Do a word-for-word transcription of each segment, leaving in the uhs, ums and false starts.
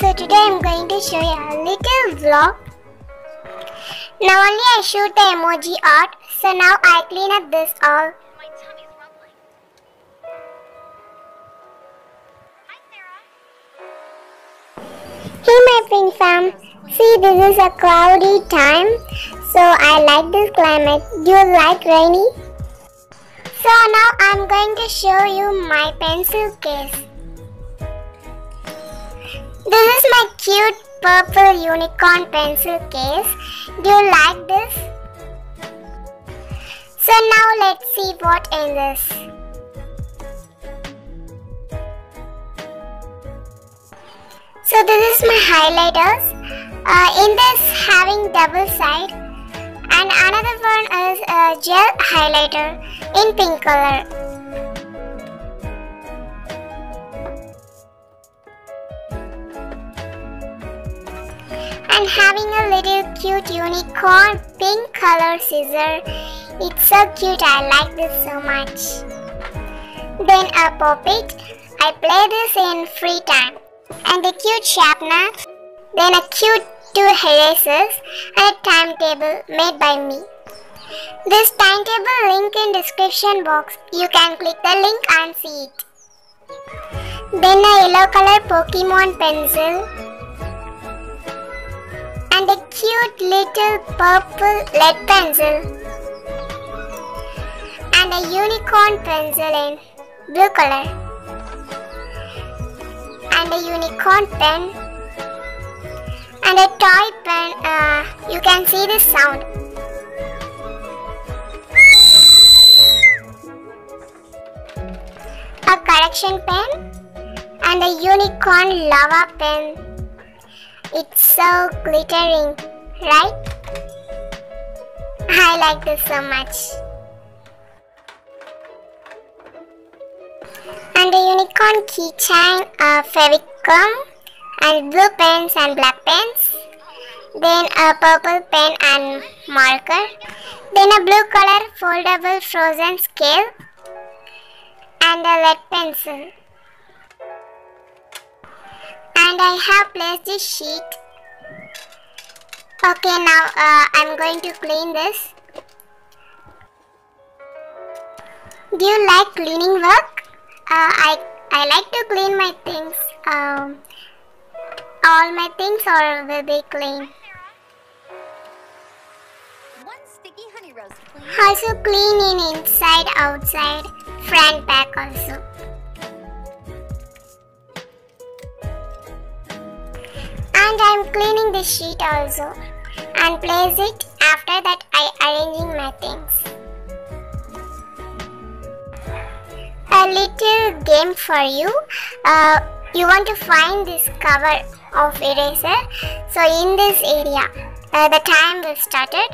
So today I'm going to show you a little vlog. Normally I shoot the emoji art, so now I clean up this all. Hey my Pink fam, see this is a cloudy time, so I like this climate. Do you like rainy? So now I'm going to show you my pencil case. This is my cute purple unicorn pencil case. Do you like this? So now let's see what in this. So this is my highlighters. Uh, in this having double side, and another one is a gel highlighter in pink color. And having a little cute unicorn pink color scissor. It's so cute, I like this so much. Then a poppet. I play this in free time. And a cute sharpener. Then a cute two erasers and a timetable made by me. This timetable link in description box. You can click the link and see it. Then a yellow color Pokemon pencil. And a cute little purple lead pencil. And a unicorn pencil in blue color. And a unicorn pen. And a toy pen. Uh, you can see the sound. A correction pen. And a unicorn lava pen. It's so glittering, right? I like this so much. And a unicorn keychain, a favicon, and blue pens and black pens. Then a purple pen and marker. Then a blue color foldable frozen scale. And a lead pencil. And I have placed this sheet. Okay, now uh, I'm going to clean this. Do you like cleaning work? Uh, I I like to clean my things. Um, all my things are will be clean. One sticky honey rose, please. Also clean in inside, outside, front, back also. And I'm cleaning the sheet also and place it. After that I arranging my things. A little game for you. Uh, you want to find this cover of eraser. So in this area uh, the time will started.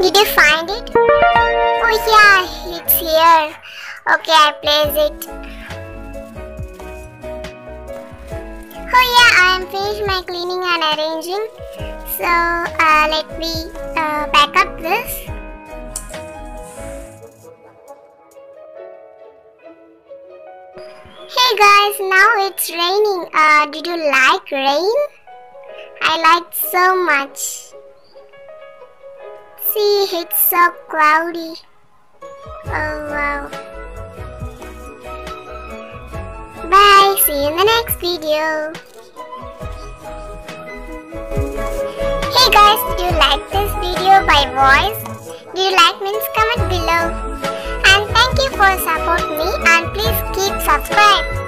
Did you find it? Oh yeah, it's here. Okay, I place it. Oh yeah, I am finished my cleaning and arranging. So uh, let me uh, pack up this. Hey guys, now it's raining. Uh, did you like rain? I liked so much. See, it's so cloudy. Oh wow. Bye, see you in the next video. Hey guys, do you like this video by voice? Do you like means comment below. And thank you for support me and please keep subscribe.